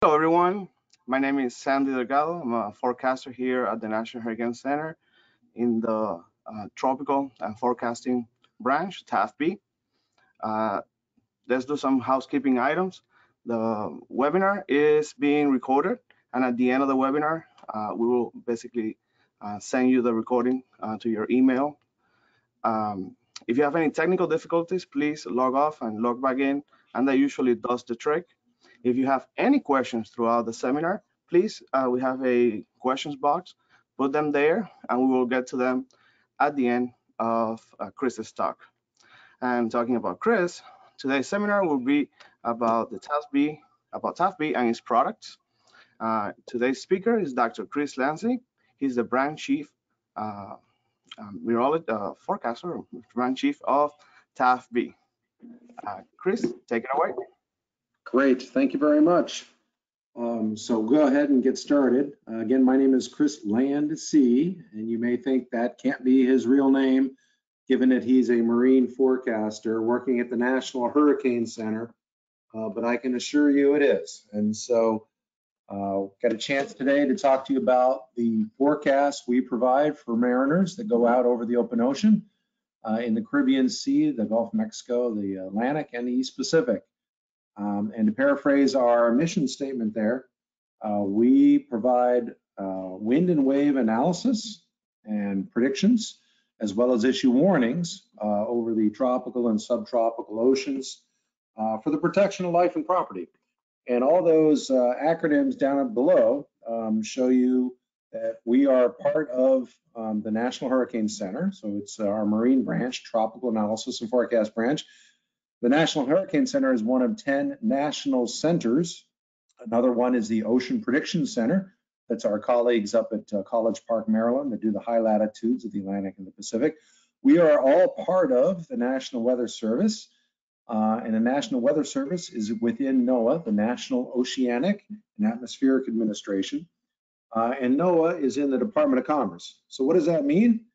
Hello everyone, my name is Sandy Delgado. I'm a forecaster here at the National Hurricane Center in the Tropical Forecasting Branch, TAFB. Let's do some housekeeping items. The webinar is being recorded, and at the end of the webinar, we will basically send you the recording to your email. If you have any technical difficulties, please log off and log back in, and that usually does the trick. If you have any questions throughout the seminar, please, we have a questions box, put them there, and we will get to them at the end of Chris's talk. And talking about Chris, today's seminar will be about the TAFB and its products. Today's speaker is Dr. Chris Lancy. He's the brand chief forecaster, brand chief of TAFB. Chris, take it away. Great, thank you very much. So go ahead and get started. Again, my name is Chris Lancy, and you may think that can't be his real name, given that he's a marine forecaster working at the National Hurricane Center, but I can assure you it is. And so got a chance today to talk to you about the forecast we provide for mariners that go out over the open ocean in the Caribbean Sea, the Gulf of Mexico, the Atlantic, and the East Pacific. And to paraphrase our mission statement there, we provide wind and wave analysis and predictions, as well as issue warnings over the tropical and subtropical oceans for the protection of life and property. And all those acronyms down below show you that we are part of the National Hurricane Center. So it's our marine branch, Tropical Analysis and Forecast Branch. The National Hurricane Center is one of 10 national centers. Another one is the Ocean Prediction Center. That's our colleagues up at College Park, Maryland, that do the high latitudes of the Atlantic and the Pacific. We are all part of the National Weather Service, and the National Weather Service is within NOAA, the National Oceanic and Atmospheric Administration, and NOAA is in the Department of Commerce. So what does that mean?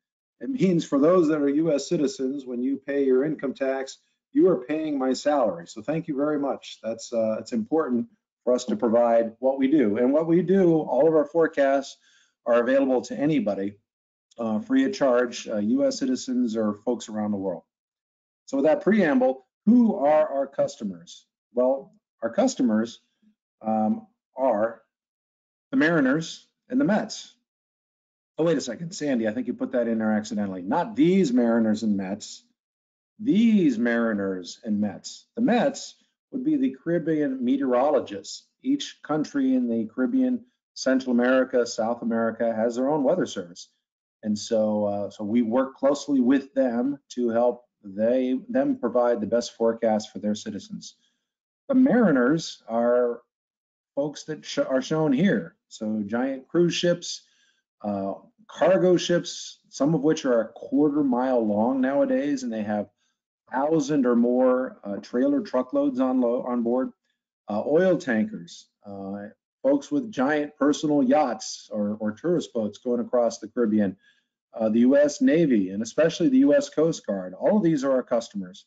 It means for those that are U.S. citizens, when you pay your income tax, you are paying my salary, so thank you very much. That's it's important for us to provide what we do. And what we do, all of our forecasts are available to anybody, free of charge, US citizens or folks around the world. So with that preamble, who are our customers? Well, our customers are the Mariners and the Mets. Oh, wait a second, Sandy, I think you put that in there accidentally. Not these Mariners and Mets. These Mariners and Mets. The Mets would be the Caribbean meteorologists. Each country in the Caribbean, Central America, South America has their own weather service. And so we work closely with them to help them provide the best forecast for their citizens. The Mariners are folks that are shown here. So giant cruise ships, cargo ships, some of which are a quarter mile long nowadays, and they have 1,000 or more trailer truckloads on board, oil tankers, folks with giant personal yachts or tourist boats going across the Caribbean, the U.S. Navy, and especially the U.S. Coast Guard. All of these are our customers,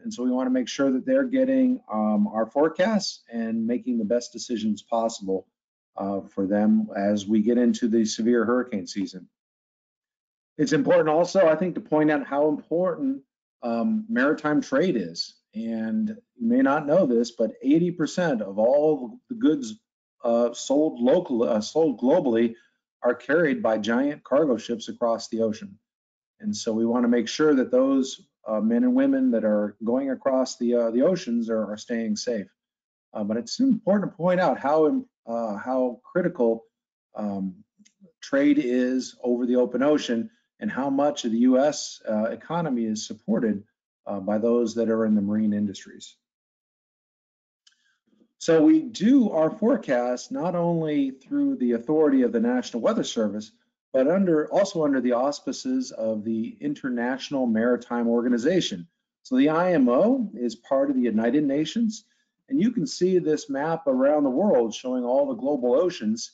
and so we want to make sure that they're getting our forecasts and making the best decisions possible for them as we get into the severe hurricane season. It's important also, I think, to point out how important maritime trade is. And you may not know this, but 80% of all the goods sold globally are carried by giant cargo ships across the ocean. And so we want to make sure that those men and women that are going across the oceans are staying safe. But it's important to point out how critical trade is over the open ocean, and how much of the U.S. Economy is supported by those that are in the marine industries. So we do our forecasts not only through the authority of the National Weather Service, but also under the auspices of the International Maritime Organization. So the IMO is part of the United Nations, and you can see this map around the world showing all the global oceans.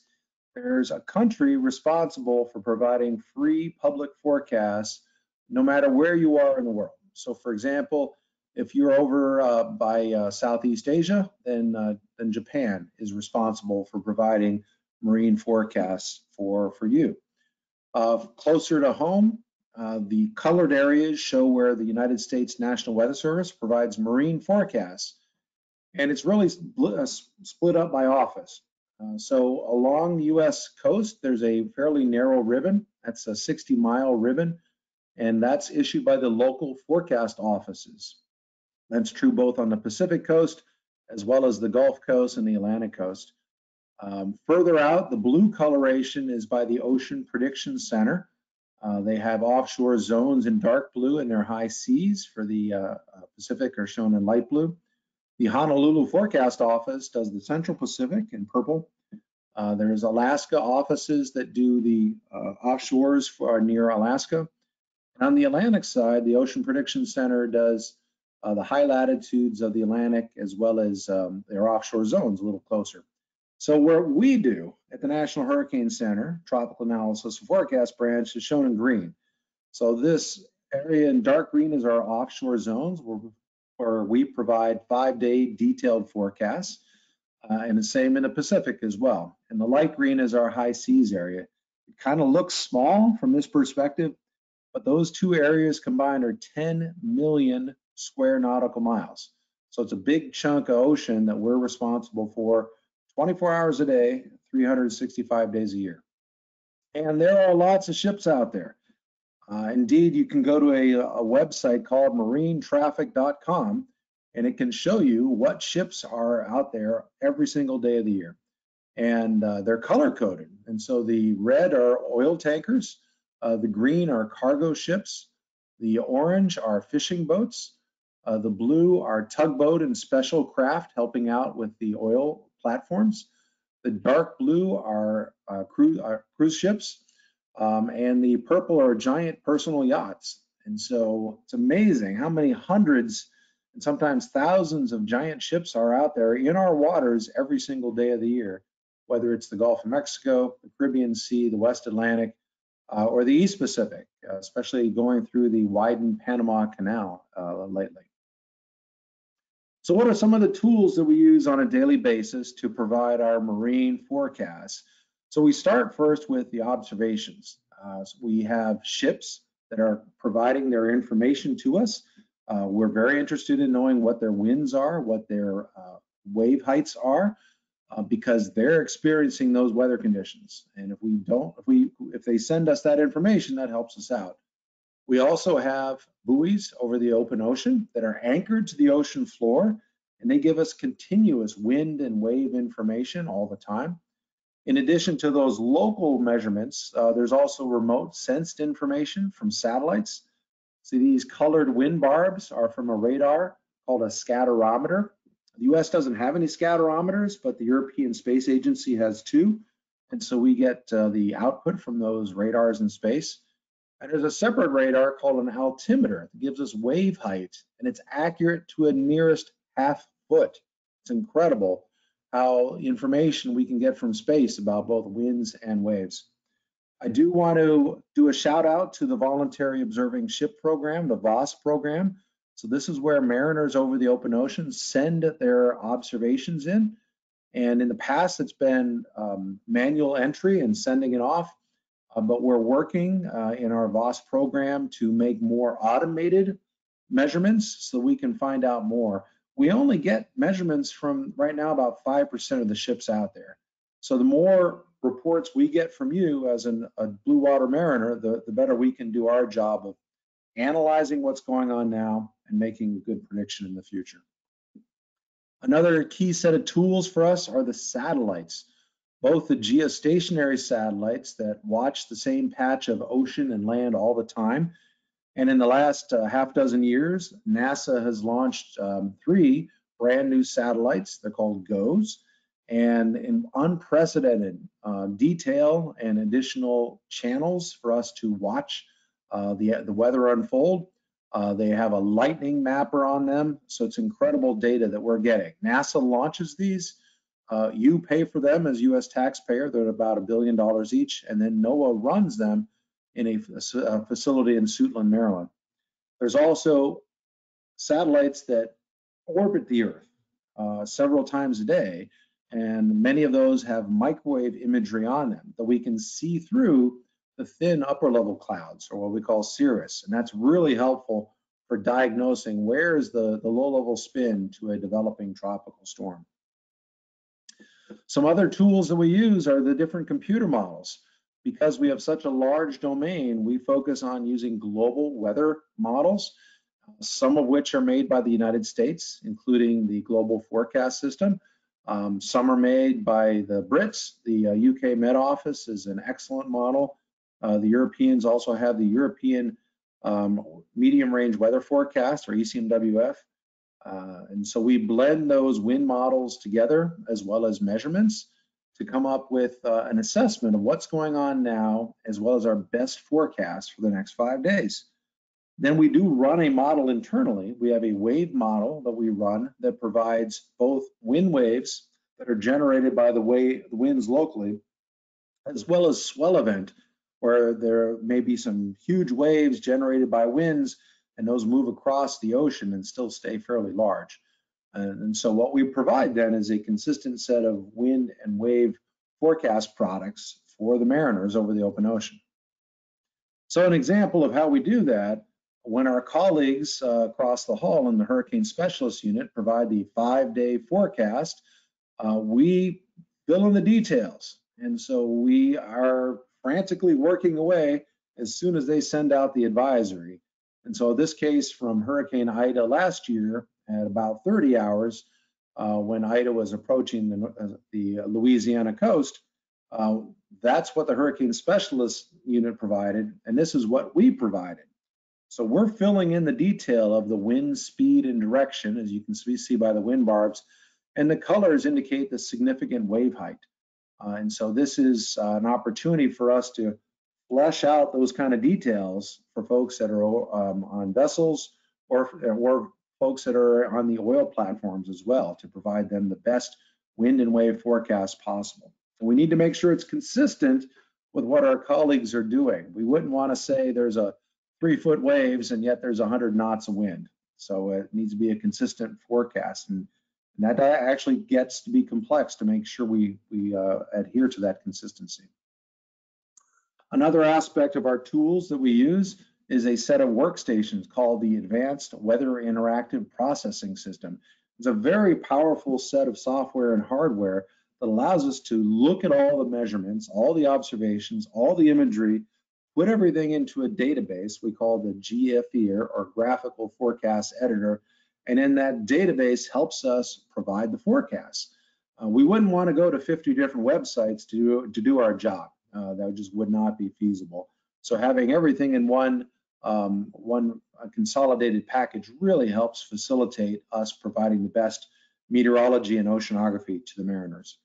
There's a country responsible for providing free public forecasts no matter where you are in the world. So for example, If you're over by Southeast Asia, then Japan is responsible for providing marine forecasts for you. Closer to home, the colored areas show where the United States National Weather Service provides marine forecasts, and it's really split up by office. So along the U.S. coast, there's a fairly narrow ribbon. That's a 60-mile ribbon, and that's issued by the local forecast offices. That's true both on the Pacific coast as well as the Gulf Coast and the Atlantic coast. Further out, the blue coloration is by the Ocean Prediction Center. They have offshore zones in dark blue, and their high seas for the Pacific are shown in light blue. The Honolulu Forecast Office does the Central Pacific in purple. There's Alaska offices that do the offshores for near Alaska. And on the Atlantic side, the Ocean Prediction Center does the high latitudes of the Atlantic, as well as their offshore zones a little closer. So what we do at the National Hurricane Center, Tropical Analysis and Forecast Branch, is shown in green. So this area in dark green is our offshore zones, where we provide 5-day detailed forecasts, and the same in the Pacific as well. And the light green is our high seas area. It kind of looks small from this perspective, but those two areas combined are 10 million square nautical miles. So it's a big chunk of ocean that we're responsible for 24 hours a day, 365 days a year. And there are lots of ships out there. Indeed, you can go to a website called marinetraffic.com, and it can show you what ships are out there every single day of the year. And they're color-coded. And so the red are oil tankers, the green are cargo ships, the orange are fishing boats, the blue are tugboat and special craft helping out with the oil platforms, the dark blue are cruise ships, and the purple are giant personal yachts. And so it's amazing how many hundreds and sometimes thousands of giant ships are out there in our waters every single day of the year, whether it's the Gulf of Mexico, the Caribbean Sea, the West Atlantic, or the East Pacific, especially going through the widened Panama Canal lately. So what are some of the tools that we use on a daily basis to provide our marine forecasts? So we start first with the observations. So we have ships that are providing their information to us. We're very interested in knowing what their winds are, what their wave heights are, because they're experiencing those weather conditions. And if they send us that information, that helps us out. We also have buoys over the open ocean that are anchored to the ocean floor, and they give us continuous wind and wave information all the time. In addition to those local measurements, there's also remote sensed information from satellites. See, these colored wind barbs are from a radar called a scatterometer. The U.S. doesn't have any scatterometers, but the European Space Agency has two, and so we get the output from those radars in space. And there's a separate radar called an altimeter that gives us wave height, and it's accurate to a nearest half foot. It's incredible how information we can get from space about both winds and waves. I do want to do a shout out to the Voluntary Observing Ship Program, the VOS program. So this is where mariners over the open ocean send their observations in. And in the past, it's been manual entry and sending it off. But we're working in our VOS program to make more automated measurements so we can find out more. We only get measurements from right now about 5% of the ships out there. So the more reports we get from you as a blue water mariner, the better we can do our job of analyzing what's going on now and making a good prediction in the future. Another key set of tools for us are the satellites. Both the geostationary satellites that watch the same patch of ocean and land all the time. And in the last half dozen years, NASA has launched 3 brand new satellites. They're called GOES, and in unprecedented detail and additional channels for us to watch the weather unfold. They have a lightning mapper on them, so it's incredible data that we're getting. NASA launches these. You pay for them as U.S. taxpayer. They're about $1 billion each, and then NOAA runs them in a facility in Suitland, Maryland. There's also satellites that orbit the Earth several times a day, and many of those have microwave imagery on them that we can see through the thin upper level clouds, or what we call cirrus, and that's really helpful for diagnosing where is the low level spin to a developing tropical storm. Some other tools that we use are the different computer models. Because we have such a large domain, we focus on using global weather models, some of which are made by the United States, including the Global Forecast System. Some are made by the Brits. The UK Met Office is an excellent model. The Europeans also have the European Medium Range Weather Forecast, or ECMWF. And so we blend those wind models together as well as measurements to come up with an assessment of what's going on now, as well as our best forecast for the next 5 days. Then we do run a model internally. We have a wave model that we run that provides both wind waves that are generated by the winds locally, as well as swell event, where there may be some huge waves generated by winds, and those move across the ocean and still stay fairly large. And so what we provide then is a consistent set of wind and wave forecast products for the mariners over the open ocean. So an example of how we do that, when our colleagues across the hall in the Hurricane Specialist Unit provide the 5-day forecast, we fill in the details. And so we are frantically working away as soon as they send out the advisory. And so this case from Hurricane Ida last year, at about 30 hours, when Ida was approaching the Louisiana coast, that's what the Hurricane Specialist Unit provided, and this is what we provided. So we're filling in the detail of the wind speed and direction, as you can see by the wind barbs, and the colors indicate the significant wave height. And so this is an opportunity for us to flesh out those kind of details for folks that are on vessels or folks that are on the oil platforms as well, to provide them the best wind and wave forecast possible. And we need to make sure it's consistent with what our colleagues are doing. We wouldn't want to say there's a 3-foot waves and yet there's 100 knots of wind. So it needs to be a consistent forecast, and that actually gets to be complex to make sure we adhere to that consistency. Another aspect of our tools that we use is a set of workstations called the Advanced Weather Interactive Processing System. It's a very powerful set of software and hardware that allows us to look at all the measurements, all the observations, all the imagery, put everything into a database we call the GFER, or Graphical Forecast Editor, and in that database helps us provide the forecast. We wouldn't want to go to 50 different websites to do our job. That just would not be feasible. So having everything in one consolidated package really helps facilitate us providing the best meteorology and oceanography to the mariners.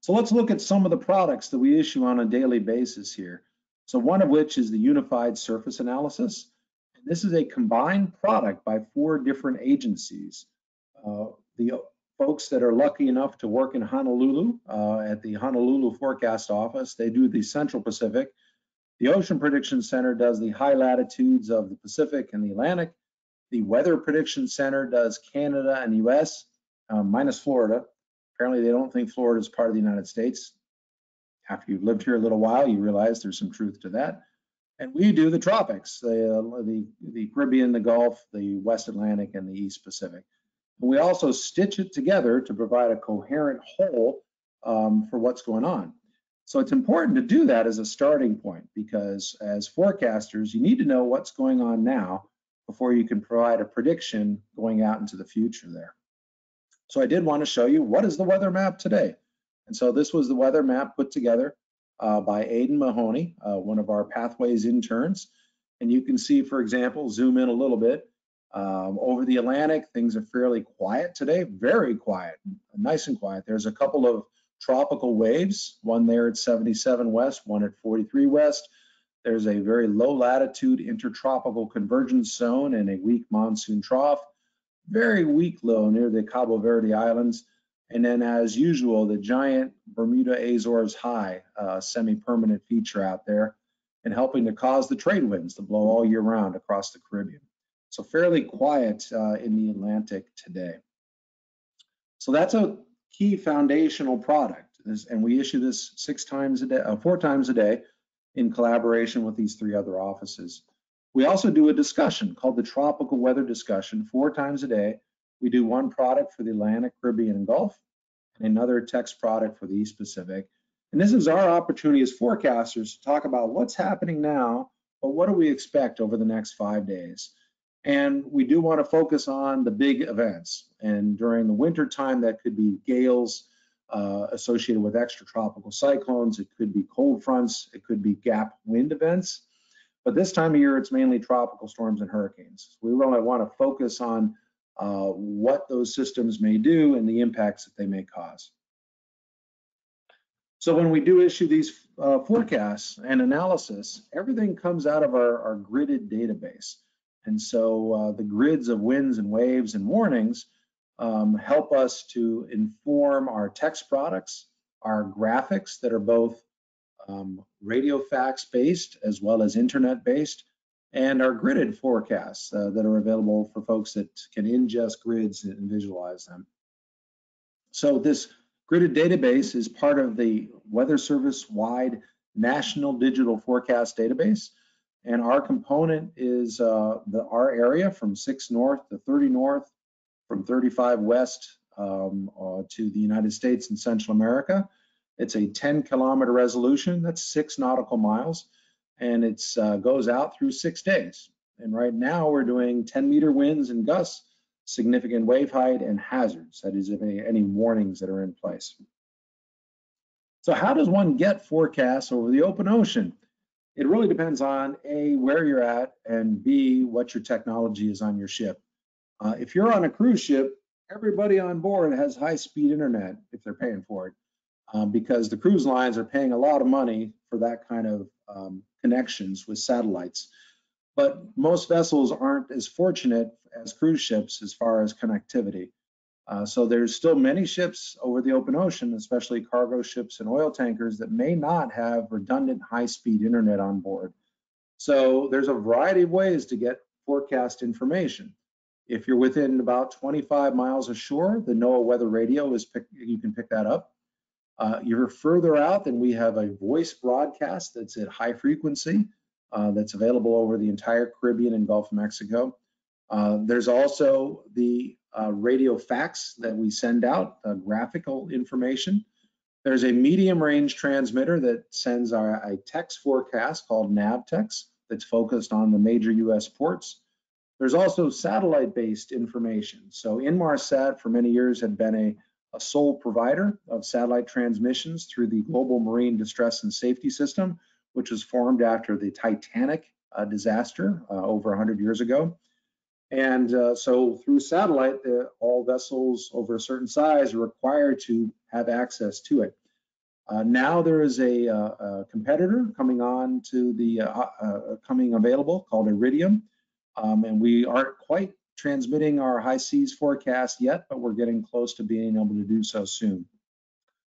So let's look at some of the products that we issue on a daily basis here. So one of which is the Unified Surface Analysis. And this is a combined product by 4 different agencies. The folks that are lucky enough to work in Honolulu at the Honolulu Forecast Office, they do the Central Pacific. The Ocean Prediction Center does the high latitudes of the Pacific and the Atlantic. The Weather Prediction Center does Canada and US, minus Florida. Apparently they don't think Florida is part of the United States. After you've lived here a little while, you realize there's some truth to that. And we do the tropics, the Caribbean, the Gulf, the West Atlantic, and the East Pacific. And we also stitch it together to provide a coherent whole for what's going on. So it's important to do that as a starting point, because as forecasters, you need to know what's going on now before you can provide a prediction going out into the future there. So I did want to show you what is the weather map today. And so this was the weather map put together by Aidan Mahoney, one of our Pathways interns. And you can see, for example, zoom in a little bit. Over the Atlantic, things are fairly quiet today, very quiet, nice and quiet. There's a couple of tropical waves, one there at 77 west, one at 43 west. There's a very low latitude intertropical convergence zone and a weak monsoon trough, very weak low near the Cabo Verde Islands. And then as usual, the giant Bermuda Azores high semi-permanent feature out there, and helping to cause the trade winds to blow all year round across the Caribbean. So fairly quiet in the Atlantic today. So that's a key foundational product, and we issue this 4 times a day in collaboration with these 3 other offices. We also do a discussion called the Tropical Weather Discussion 4 times a day. We do one product for the Atlantic, Caribbean, and Gulf, and another text product for the East Pacific. And this is our opportunity as forecasters to talk about what's happening now, but what do we expect over the next 5 days? And we do want to focus on the big events. And during the winter time, that could be gales associated with extratropical cyclones. It could be cold fronts. It could be gap wind events. But this time of year, it's mainly tropical storms and hurricanes. We really want to focus on what those systems may do and the impacts that they may cause. So when we do issue these forecasts and analysis, everything comes out of our gridded database. And so the grids of winds and waves and warnings help us to inform our text products, our graphics that are both radiofax based as well as internet based, and our gridded forecasts that are available for folks that can ingest grids and visualize them. So this gridded database is part of the Weather Service-wide National Digital Forecast Database. And our component is our area from 6 north to 30 north, from 35 west to the United States and Central America. It's a 10-kilometer resolution, that's 6 nautical miles, and it goes out through 6 days. And right now we're doing 10-meter winds and gusts, significant wave height, and hazards, that is, if any warnings that are in place. So how does one get forecasts over the open ocean? It really depends on A, where you're at, and B, what your technology is on your ship. If you're on a cruise ship, everybody on board has high-speed internet if they're paying for it, because the cruise lines are paying a lot of money for that kind of connections with satellites. But most vessels aren't as fortunate as cruise ships as far as connectivity. So there's still many ships over the open ocean, especially cargo ships and oil tankers, that may not have redundant high-speed internet on board. So there's a variety of ways to get forecast information. If you're within about 25 miles ashore, the NOAA weather radio, you can pick that up. You're further out, then we have a voice broadcast that's at high frequency that's available over the entire Caribbean and Gulf of Mexico. There's also the radio fax that we send out, graphical information. There's a medium range transmitter that sends a text forecast called Navtex that's focused on the major US ports. There's also satellite based information. So Inmarsat for many years had been a sole provider of satellite transmissions through the Global Marine Distress and Safety System, which was formed after the Titanic disaster over 100 years ago. And so through satellite, all vessels over a certain size are required to have access to it. Now there is a competitor coming available called Iridium, and we aren't quite transmitting our high seas forecast yet, but we're getting close to being able to do so soon.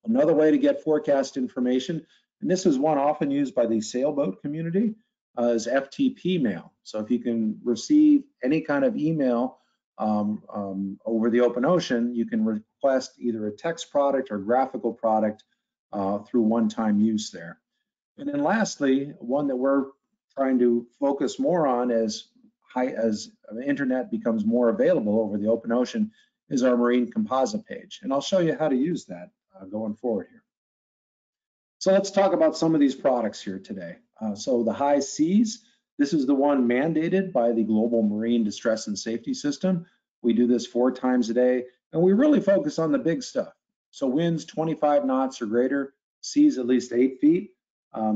Another way to get forecast information, and this is one often used by the sailboat community, is FTP mail. So if you can receive any kind of email over the open ocean, you can request either a text product or graphical product through one-time use there. And then lastly, one that we're trying to focus more on as the internet becomes more available over the open ocean is our marine composite page. And I'll show you how to use that going forward here. So let's talk about some of these products here today. So the high seas, this is the one mandated by the Global Marine Distress and Safety System. We do this 4 times a day, and we really focus on the big stuff. So winds 25 knots or greater, seas at least 8 feet,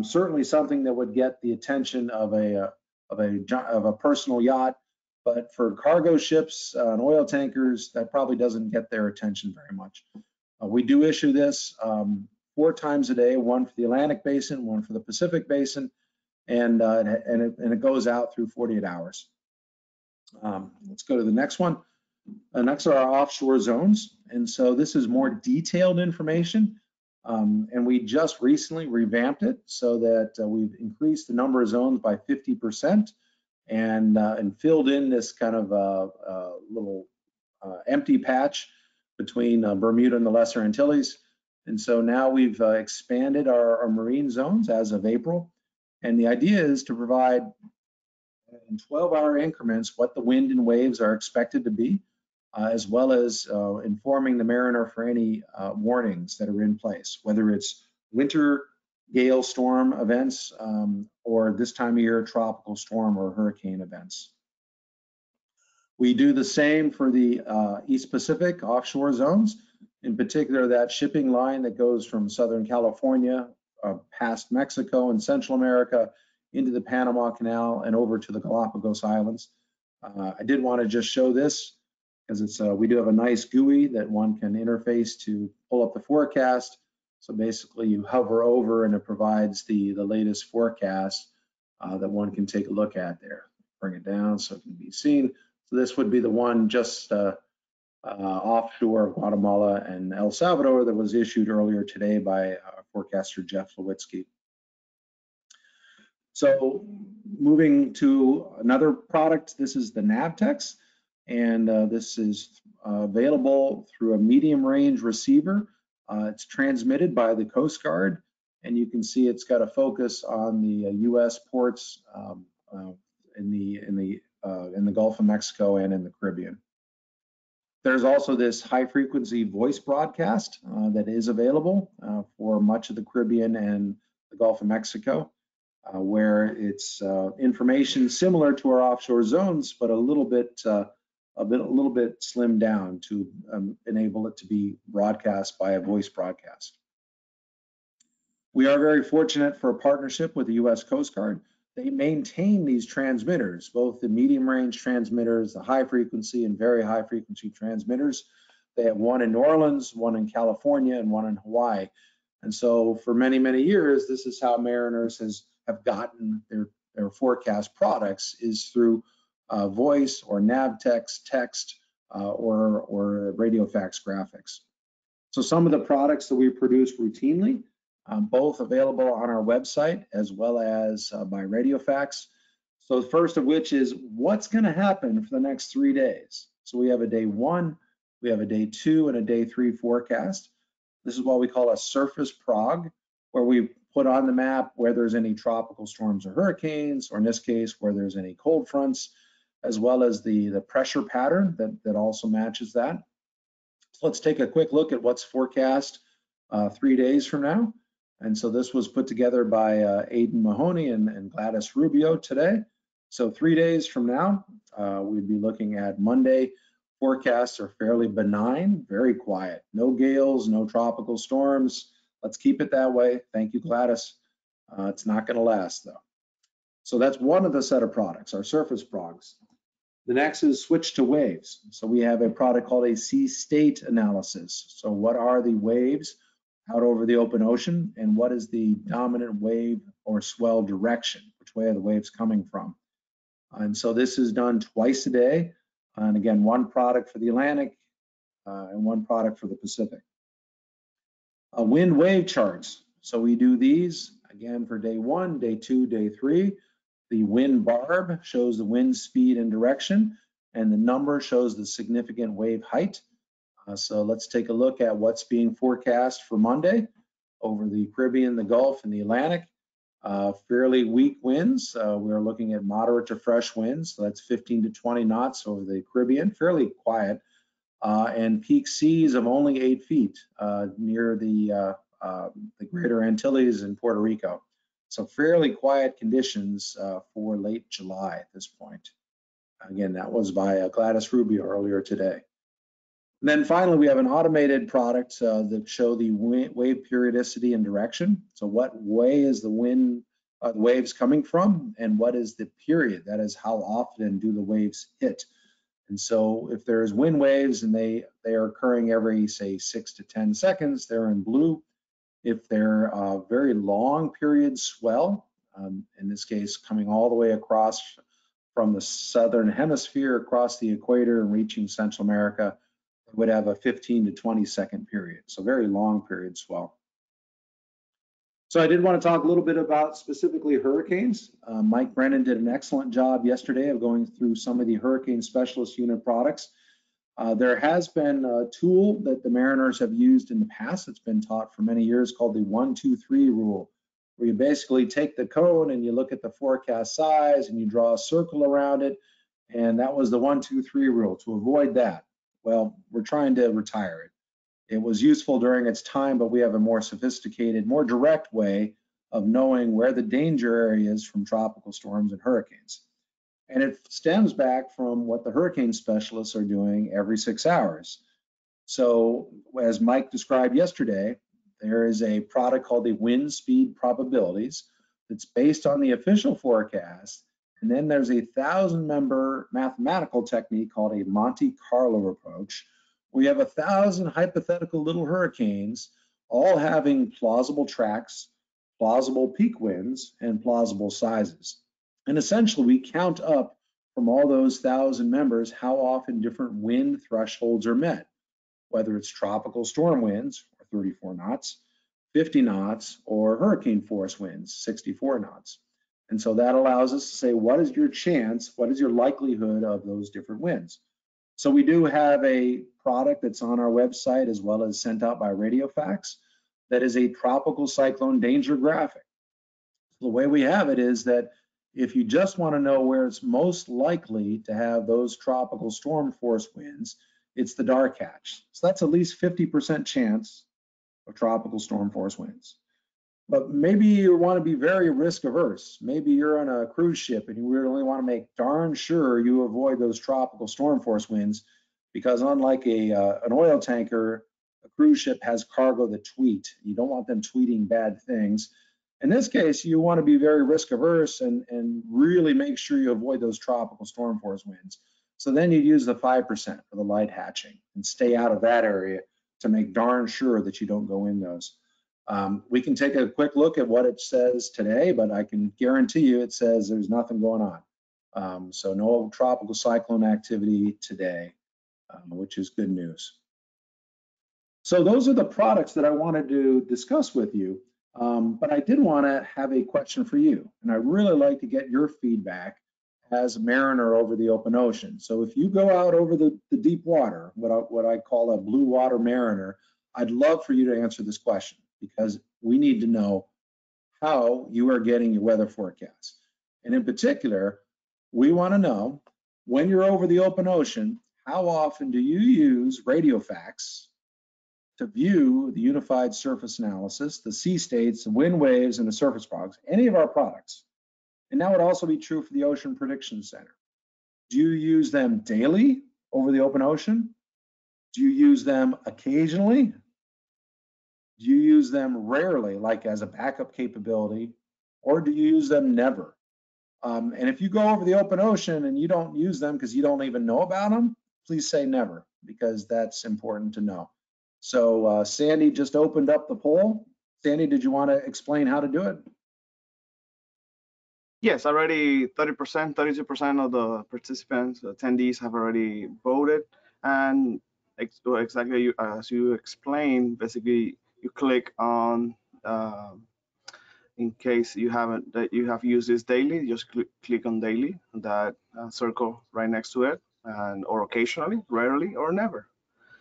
certainly something that would get the attention of a personal yacht, but for cargo ships and oil tankers, that probably doesn't get their attention very much. We do issue this 4 times a day, one for the Atlantic Basin, one for the Pacific Basin, and it goes out through 48 hours. Let's go to the next one. Next are our offshore zones, and so this is more detailed information, and we just recently revamped it so that we've increased the number of zones by 50%, and filled in this kind of little empty patch between Bermuda and the Lesser Antilles. And so now we've expanded our marine zones as of April. And the idea is to provide in 12-hour increments what the wind and waves are expected to be, as well as informing the mariner for any warnings that are in place, whether it's winter gale storm events or this time of year tropical storm or hurricane events. We do the same for the East Pacific offshore zones, in particular that shipping line that goes from Southern California past Mexico and Central America into the Panama Canal and over to the Galapagos Islands. I did want to just show this because it's we do have a nice GUI that one can interface to pull up the forecast. So basically you hover over and it provides the latest forecast that one can take a look at there. Bring it down so it can be seen. So this would be the one just offshore of Guatemala and El Salvador that was issued earlier today by forecaster Jeff Lewitsky. So moving to another product, this is the Navtex, and this is available through a medium range receiver. It's transmitted by the Coast Guard, and you can see it's got a focus on the U.S. ports in the Gulf of Mexico and in the Caribbean. There's also this high-frequency voice broadcast that is available for much of the Caribbean and the Gulf of Mexico, where it's information similar to our offshore zones, but a little bit slimmed down to enable it to be broadcast by a voice broadcast. We are very fortunate for a partnership with the U.S. Coast Guard. They maintain these transmitters, both the medium range transmitters, the high frequency and very high frequency transmitters. They have one in New Orleans, one in California, and one in Hawaii. And so for many, many years, this is how mariners have gotten their forecast products, is through voice or Navtex, text, or radiofax graphics. So some of the products that we produce routinely, both available on our website as well as by radiofax. So the first of which is what's going to happen for the next 3 days. So we have a day one, we have a day two, and a day three forecast. This is what we call a surface prog, where we put on the map where there's any tropical storms or hurricanes, or in this case, where there's any cold fronts, as well as the pressure pattern that also matches that. So let's take a quick look at what's forecast 3 days from now. And so this was put together by Aidan Mahoney and Gladys Rubio today. So 3 days from now, we'd be looking at Monday. Forecasts are fairly benign, very quiet. No gales, no tropical storms. Let's keep it that way. Thank you, Gladys. It's not going to last, though. So that's one of the set of products, our surface progs. The next is switch to waves. So we have a product called a sea state analysis. So what are the waves out over the open ocean, and what is the dominant wave or swell direction? Which way are the waves coming from? And so this is done twice a day. And again, one product for the Atlantic and one product for the Pacific. Wind wave charts. So we do these again for day one, day two, day three. The wind barb shows the wind speed and direction, and the number shows the significant wave height. So let's take a look at what's being forecast for Monday over the Caribbean, the Gulf, and the Atlantic. Fairly weak winds. We're looking at moderate to fresh winds. So that's 15 to 20 knots over the Caribbean, fairly quiet. And peak seas of only 8 feet near the Greater Antilles and Puerto Rico. So fairly quiet conditions for late July at this point. Again, that was by Gladys Rubio earlier today. And then finally, we have an automated product that show the wave periodicity and direction. So what way is the wind, the waves coming from, and what is the period? That is, how often do the waves hit? And so if there's wind waves and they are occurring every, say, 6 to 10 seconds, they're in blue. If they're a very long period swell, in this case, coming all the way across from the southern hemisphere, across the equator and reaching Central America, it would have a 15 to 20 second period. So very long period swell. So I did want to talk a little bit about specifically hurricanes. Mike Brennan did an excellent job yesterday of going through some of the hurricane specialist unit products. There has been a tool that the mariners have used in the past. It's been taught for many years called the 1-2-3 rule, where you basically take the cone and you look at the forecast size and you draw a circle around it. And that was the 1-2-3 rule to avoid that. Well, we're trying to retire it. It was useful during its time, but we have a more sophisticated, more direct way of knowing where the danger area is from tropical storms and hurricanes. And it stems back from what the hurricane specialists are doing every 6 hours. So as Mike described yesterday, there is a product called the wind speed probabilities that's based on the official forecast. And then there's a 1,000-member mathematical technique called a Monte Carlo approach. We have 1,000 hypothetical little hurricanes, all having plausible tracks, plausible peak winds, and plausible sizes. And essentially, we count up from all those 1,000 members how often different wind thresholds are met, whether it's tropical storm winds, or 34 knots, 50 knots, or hurricane force winds, 64 knots. And so that allows us to say, what is your chance? What is your likelihood of those different winds? So we do have a product that's on our website as well as sent out by radiofax that is a tropical cyclone danger graphic. The way we have it is that if you just want to know where it's most likely to have those tropical storm force winds, it's the dark hatch. So that's at least 50% chance of tropical storm force winds. But maybe you want to be very risk averse. Maybe you're on a cruise ship and you really want to make darn sure you avoid those tropical storm force winds, because unlike an oil tanker, a cruise ship has cargo that tweet. You don't want them tweeting bad things. In this case, you want to be very risk averse and really make sure you avoid those tropical storm force winds. So then you use the 5% for the light hatching and stay out of that area to make darn sure that you don't go in those. We can take a quick look at what it says today, but I can guarantee you it says there's nothing going on. So no tropical cyclone activity today, which is good news. So those are the products that I wanted to discuss with you, but I did want to have a question for you. And I really like to get your feedback as a mariner over the open ocean. So if you go out over the deep water, what I call a blue water mariner, I'd love for you to answer this question, because we need to know how you are getting your weather forecast. And in particular, we want to know, when you're over the open ocean, how often do you use radiofax to view the unified surface analysis, the sea states, the wind waves, and the surface products, any of our products? And that would also be true for the Ocean Prediction Center. Do you use them daily over the open ocean? Do you use them occasionally? Do you use them rarely, like as a backup capability, or do you use them never? And if you go over the open ocean and you don't use them because you don't even know about them, please say never, because that's important to know. So Sandy just opened up the poll. Sandy, did you want to explain how to do it? Yes, already 32% of the participants, attendees have already voted. And exactly as you explained, basically, you click on in case you haven't, that you have used this daily, just click on daily, that circle right next to it, and or occasionally, rarely, or never.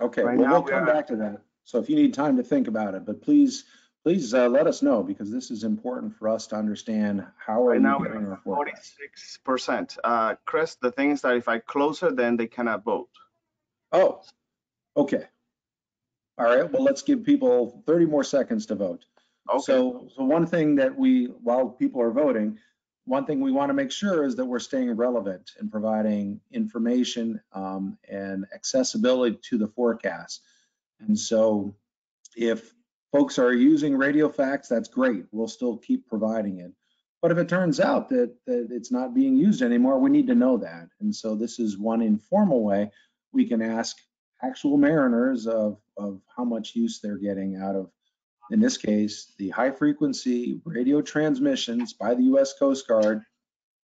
Okay, right, well, we'll come back to that. So if you need time to think about it, but please let us know, because this is important for us to understand how are right now we're doing our forecast. 46%. Chris, the thing is that if I close it, then they cannot vote. Oh, okay. All right, well, let's give people 30 more seconds to vote. Okay. So one thing that while people are voting, one thing we want to make sure is that we're staying relevant and providing information and accessibility to the forecast. And so if folks are using radiofax, that's great. We'll still keep providing it. But if it turns out that it's not being used anymore, we need to know that. And so this is one informal way we can ask actual mariners of how much use they're getting out of, in this case, the high frequency radio transmissions by the U.S. Coast Guard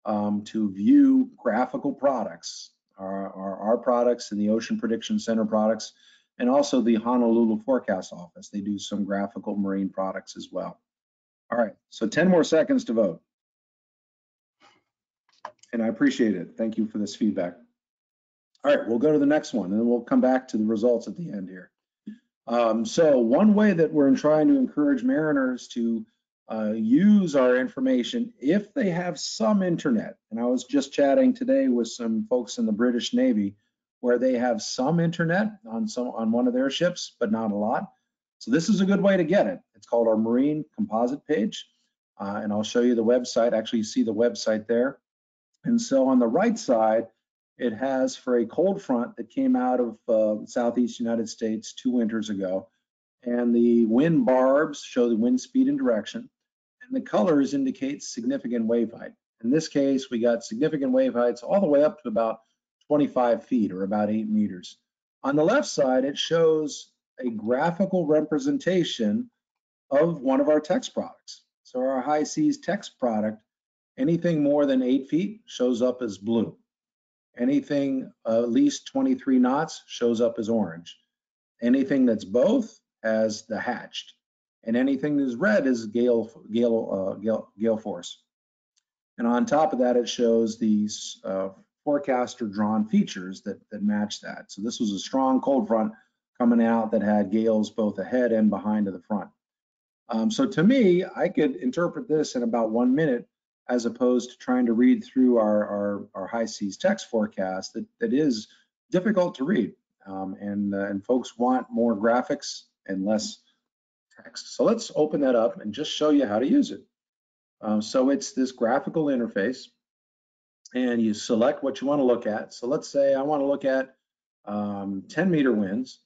to view graphical products, our products and the Ocean Prediction Center products, and also the Honolulu Forecast Office. They do some graphical marine products as well. All right, so 10 more seconds to vote. And I appreciate it. Thank you for this feedback. All right, we'll go to the next one and then we'll come back to the results at the end here. So one way that we're trying to encourage mariners to use our information if they have some internet, and I was just chatting today with some folks in the British Navy where they have some internet on one of their ships, but not a lot. So this is a good way to get it. It's called our Marine Composite page, and I'll show you the website. Actually, you see the website there. And so on the right side, it has for a cold front that came out of southeast United States 2 winters ago, and the wind barbs show the wind speed and direction, and the colors indicate significant wave height. In this case, we got significant wave heights all the way up to about 25 feet or about 8 meters. On the left side, it shows a graphical representation of one of our TEX products. So our high seas TEX product, anything more than 8 feet shows up as blue. Anything at least 23 knots shows up as orange. Anything that's both has the hatched. And anything that's red is gale force. And on top of that, it shows these forecaster drawn features that match that. So this was a strong cold front coming out that had gales both ahead and behind of the front. So to me, I could interpret this in about 1 minute as opposed to trying to read through our high seas text forecast that is difficult to read. And folks want more graphics and less text. So let's open that up and just show you how to use it. So it's this graphical interface, and you select what you want to look at. So let's say I want to look at 10-meter winds,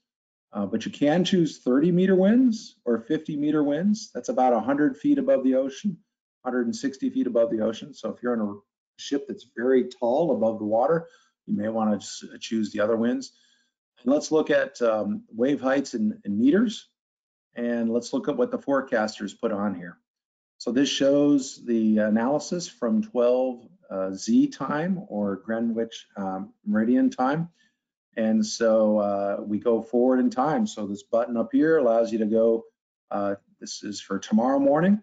but you can choose 30-meter winds or 50-meter winds. That's about 100 feet above the ocean, 160 feet above the ocean. So if you're on a ship that's very tall above the water, you may want to choose the other winds. And let's look at wave heights in meters, and let's look at what the forecasters put on here. So this shows the analysis from 12 Z time or Greenwich Meridian time. And so we go forward in time. So this button up here allows you to go, this is for tomorrow morning,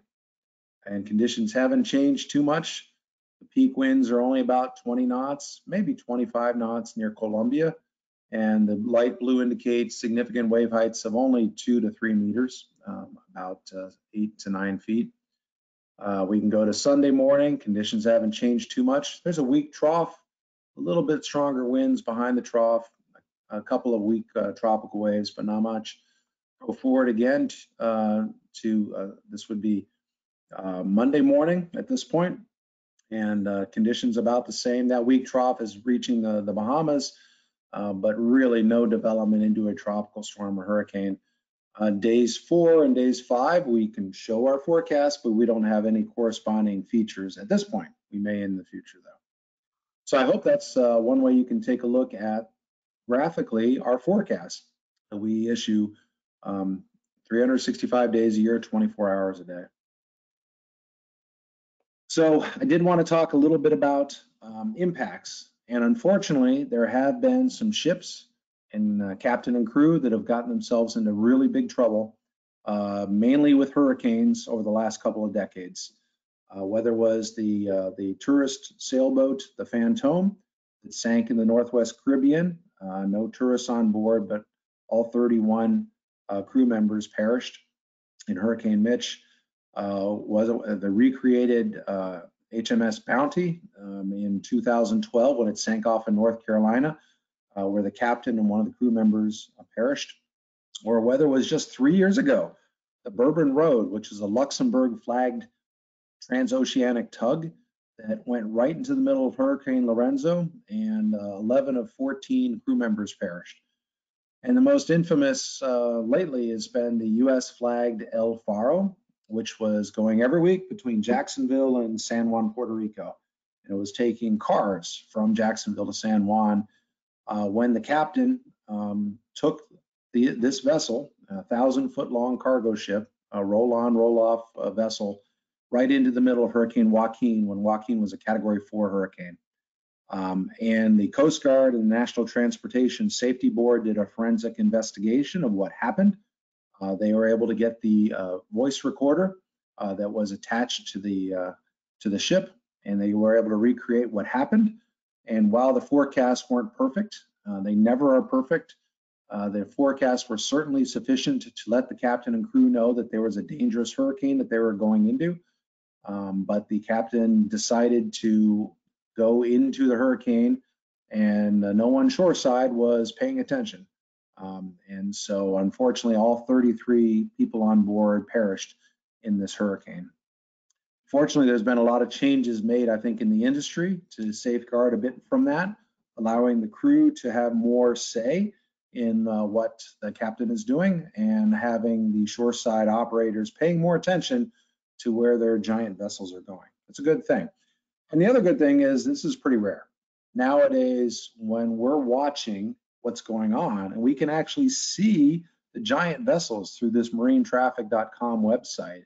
and conditions haven't changed too much. The peak winds are only about 20 knots, maybe 25 knots near Colombia. And the light blue indicates significant wave heights of only 2 to 3 meters, about 8 to 9 feet. We can go to Sunday morning. Conditions haven't changed too much. There's a weak trough, a little bit stronger winds behind the trough, a couple of weak tropical waves, but not much. Go forward again this would be Monday morning at this point, and conditions about the same. That weak trough is reaching the Bahamas, but really no development into a tropical storm or hurricane. Days 4 and days 5, we can show our forecast, but we don't have any corresponding features at this point. We may in the future, though. So I hope that's one way you can take a look at graphically our forecast. We issue 365 days a year, 24 hours a day. So I did want to talk a little bit about impacts. And unfortunately, there have been some ships and captain and crew that have gotten themselves into really big trouble, mainly with hurricanes over the last couple of decades. Whether it was the tourist sailboat, the Fantôme, that sank in the Northwest Caribbean, no tourists on board, but all 31 crew members perished in Hurricane Mitch. Was the recreated HMS Bounty in 2012 when it sank off in North Carolina, where the captain and one of the crew members perished, or whether it was just 3 years ago, the Bourbon Road, which is a Luxembourg-flagged transoceanic tug that went right into the middle of Hurricane Lorenzo, and 11 of 14 crew members perished. And the most infamous lately has been the U.S.-flagged El Faro, which was going every week between Jacksonville and San Juan, Puerto Rico. And it was taking cars from Jacksonville to San Juan when the captain took this vessel, a 1,000-foot-long cargo ship, a roll-on, roll-off vessel, right into the middle of Hurricane Joaquin when Joaquin was a Category 4 hurricane. And the Coast Guard and the National Transportation Safety Board did a forensic investigation of what happened. They were able to get the voice recorder that was attached to the ship, and they were able to recreate what happened. And while the forecasts weren't perfect, they never are perfect, the forecasts were certainly sufficient to let the captain and crew know that there was a dangerous hurricane that they were going into. But the captain decided to go into the hurricane, and no one shoreside was paying attention. And so, unfortunately, all 33 people on board perished in this hurricane. Fortunately, there's been a lot of changes made, I think, in the industry to safeguard a bit from that, allowing the crew to have more say in what the captain is doing, and having the shoreside operators paying more attention to where their giant vessels are going. It's a good thing. And the other good thing is this is pretty rare. Nowadays, when we're watching what's going on, and we can actually see the giant vessels through this marinetraffic.com website.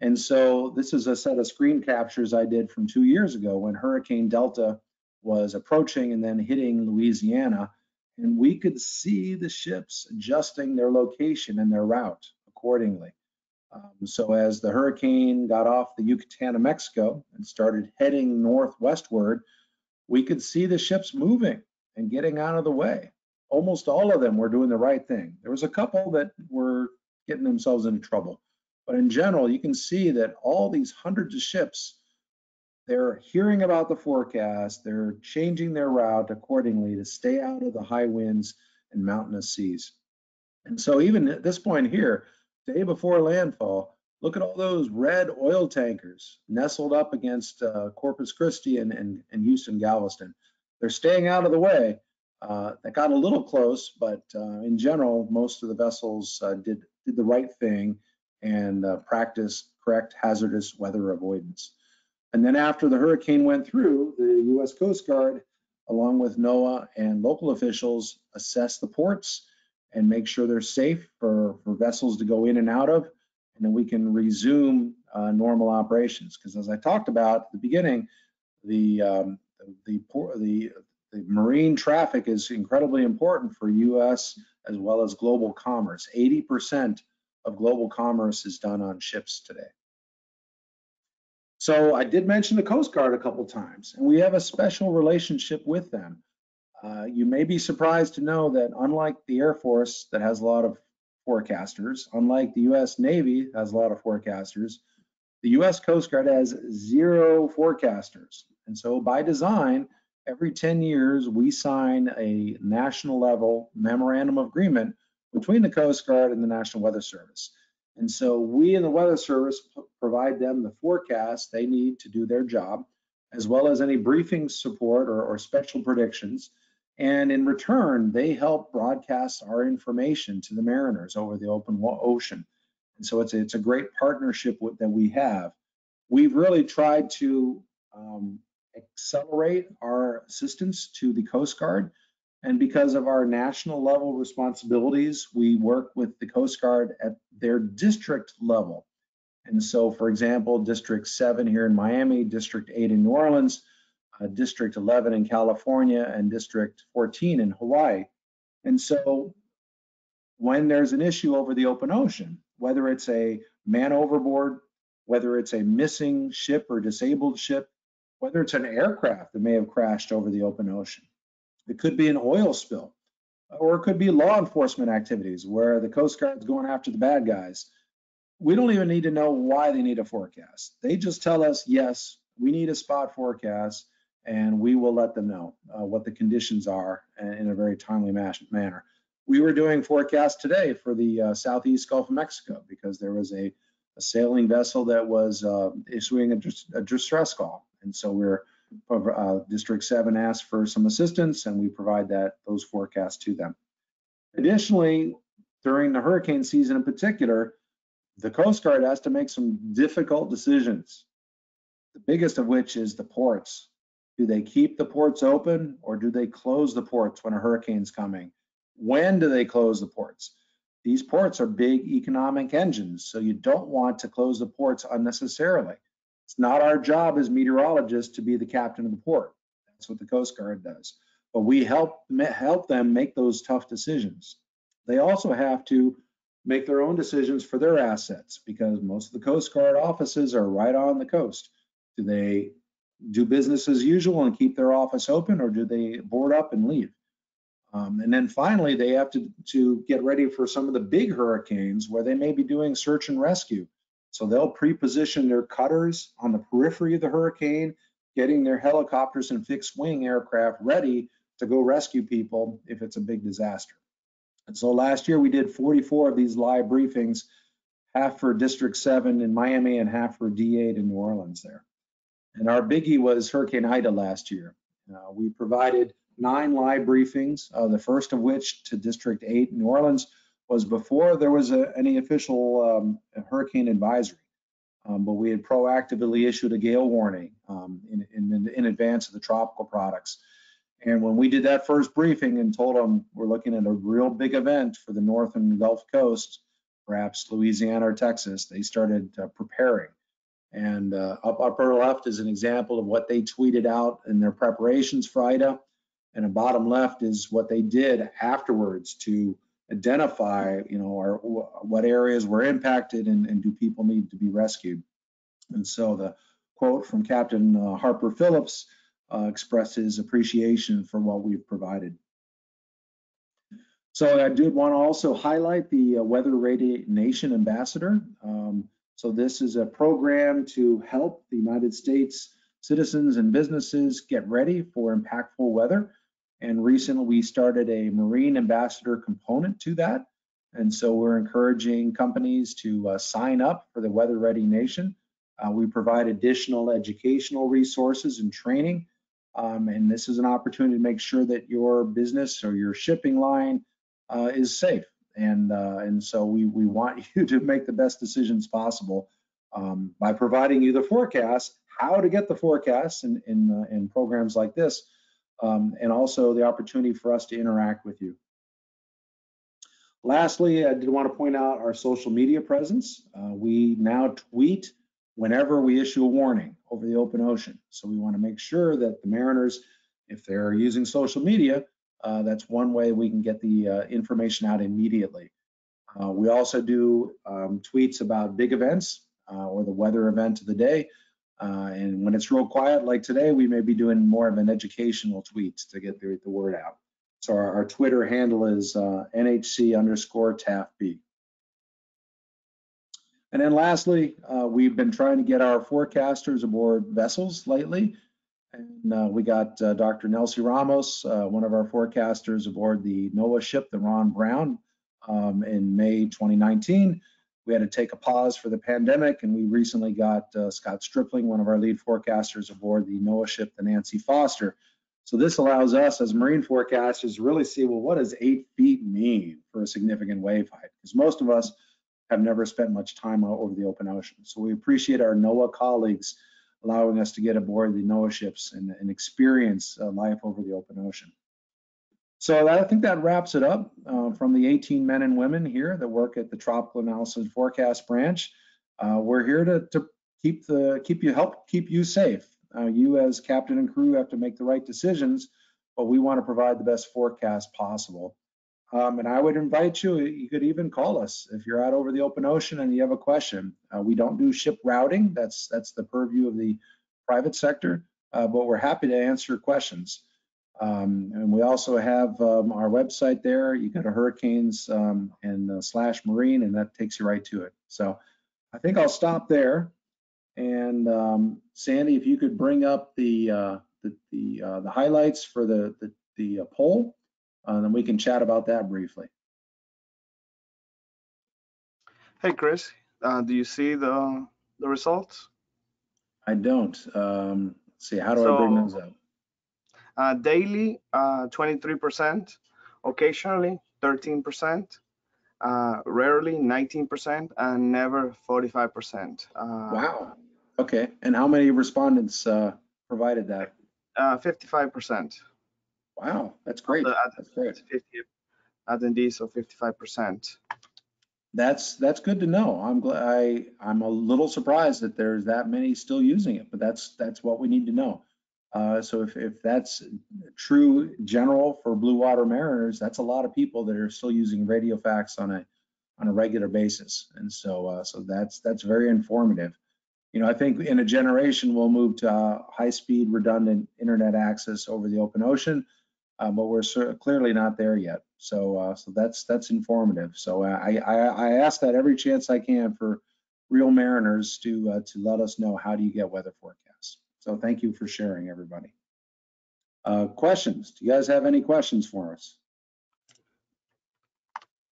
And so this is a set of screen captures I did from 2 years ago when Hurricane Delta was approaching and then hitting Louisiana, and we could see the ships adjusting their location and their route accordingly. So as the hurricane got off the Yucatan of Mexico and started heading northwestward, we could see the ships moving and getting out of the way. Almost all of them were doing the right thing. There was a couple that were getting themselves into trouble. But in general, you can see that all these hundreds of ships, they're hearing about the forecast, they're changing their route accordingly to stay out of the high winds and mountainous seas. And so even at this point here, day before landfall, look at all those red oil tankers nestled up against Corpus Christi and Houston, Galveston. They're staying out of the way. That got a little close, but in general, most of the vessels did the right thing and practiced correct hazardous weather avoidance. And then after the hurricane went through, the U.S. Coast Guard, along with NOAA and local officials, assess the ports and make sure they're safe for vessels to go in and out of, and then we can resume normal operations. Because as I talked about at the beginning, the marine traffic is incredibly important for U.S. as well as global commerce. 80% of global commerce is done on ships today. So I did mention the Coast Guard a couple times, and we have a special relationship with them. You may be surprised to know that unlike the Air Force that has a lot of forecasters, unlike the U.S. Navy has a lot of forecasters, the U.S. Coast Guard has zero forecasters. And so by design, every 10 years, we sign a national level memorandum of agreement between the Coast Guard and the National Weather Service. And so we in the Weather Service provide them the forecast they need to do their job, as well as any briefing support or special predictions. And in return, they help broadcast our information to the mariners over the open ocean. And so it's a great partnership that we have. We've really tried to accelerate our assistance to the Coast Guard, and because of our national level responsibilities, we work with the Coast Guard at their district level. And so, for example, District 7 here in Miami, District 8 in New Orleans, District 11 in California, and District 14 in Hawaii. And so when there's an issue over the open ocean, whether it's a man overboard, whether it's a missing ship or disabled ship, whether it's an aircraft that may have crashed over the open ocean. It could be an oil spill, or it could be law enforcement activities where the Coast Guard's going after the bad guys. We don't even need to know why they need a forecast. They just tell us, yes, we need a spot forecast, and we will let them know what the conditions are in a very timely manner. We were doing forecasts today for the southeast Gulf of Mexico because there was a sailing vessel that was issuing a distress call. And so we're District 7 asked for some assistance, and we provide those forecasts to them. Additionally, during the hurricane season in particular, the Coast Guard has to make some difficult decisions. The biggest of which is the ports. Do they keep the ports open, or do they close the ports when a hurricane's coming? When do they close the ports? These ports are big economic engines, so you don't want to close the ports unnecessarily. It's not our job as meteorologists to be the captain of the port. That's what the Coast Guard does. But we help them make those tough decisions. They also have to make their own decisions for their assets, because most of the Coast Guard offices are right on the coast. Do they do business as usual and keep their office open, or do they board up and leave? And then finally, they have to get ready for some of the big hurricanes where they may be doing search and rescue. So they'll pre-position their cutters on the periphery of the hurricane, getting their helicopters and fixed-wing aircraft ready to go rescue people if it's a big disaster. And so last year we did 44 of these live briefings, half for District 7 in Miami and half for D8 in New Orleans there. And our biggie was Hurricane Ida last year. We provided 9 live briefings, the first of which to District 8 in New Orleans was before there was any official hurricane advisory. But we had proactively issued a gale warning in advance of the tropical products. And when we did that first briefing and told them we're looking at a real big event for the northern Gulf Coast, perhaps Louisiana or Texas, they started preparing. And upper left is an example of what they tweeted out in their preparations for Ida. And a bottom left is what they did afterwards to identify, what areas were impacted and do people need to be rescued. And so the quote from Captain Harper Phillips expressed his appreciation for what we've provided. So I did want to also highlight the Weather Radio Nation Ambassador. So this is a program to help the United States citizens and businesses get ready for impactful weather. And recently we started a marine ambassador component to that. And so we're encouraging companies to sign up for the Weather Ready Nation. We provide additional educational resources and training. And this is an opportunity to make sure that your business or your shipping line is safe. And so we want you to make the best decisions possible by providing you the forecast, how to get the forecasts in programs like this. And also the opportunity for us to interact with you. Lastly, I did want to point out our social media presence. We now tweet whenever we issue a warning over the open ocean. So we want to make sure that the mariners, if they're using social media, that's one way we can get the information out immediately. We also do tweets about big events or the weather event of the day. And when it's real quiet like today, we may be doing more of an educational tweet to get the word out. So our Twitter handle is NHC_TAFB. And then lastly, we've been trying to get our forecasters aboard vessels lately. And we got Dr. Nelsie Ramos, one of our forecasters, aboard the NOAA ship, the Ron Brown, in May 2019. We had to take a pause for the pandemic, and we recently got Scott Stripling, one of our lead forecasters, aboard the NOAA ship, the Nancy Foster. So this allows us as marine forecasters to really see, well, what does 8 feet mean for a significant wave height? Because most of us have never spent much time over the open ocean. So we appreciate our NOAA colleagues allowing us to get aboard the NOAA ships and experience life over the open ocean. So I think that wraps it up from the 18 men and women here that work at the Tropical Analysis and Forecast Branch. We're here to help keep you safe. You as captain and crew have to make the right decisions, but we want to provide the best forecast possible. And I would invite you, you could even call us if you're out over the open ocean and you have a question. We don't do ship routing. That's the purview of the private sector, but we're happy to answer questions. And we also have our website there. You go to hurricanes /marine, and that takes you right to it. So I think I'll stop there. And Sandy, if you could bring up the highlights for the poll, and then we can chat about that briefly. Hey, Chris, do you see the results? I don't. Let's see, how do I bring those up? Daily, 23%, occasionally 13%, rarely 19%, and never 45%. Wow. Okay. And how many respondents provided that? 55%. Wow, that's great. That's great. 50 attendees, so 55%. That's good to know. I'm glad. I'm a little surprised that there's that many still using it, but that's what we need to know. So if that's true general for blue water mariners, that's a lot of people that are still using radiofax on a on a regular basis. And so so that's very informative. You know, I think in a generation we'll move to high-speed, redundant internet access over the open ocean, but we're clearly not there yet. So so that's informative. So I ask that every chance I can for real mariners to let us know, how do you get weather forecasts? So thank you for sharing, everybody. Questions? Do you guys have any questions for us?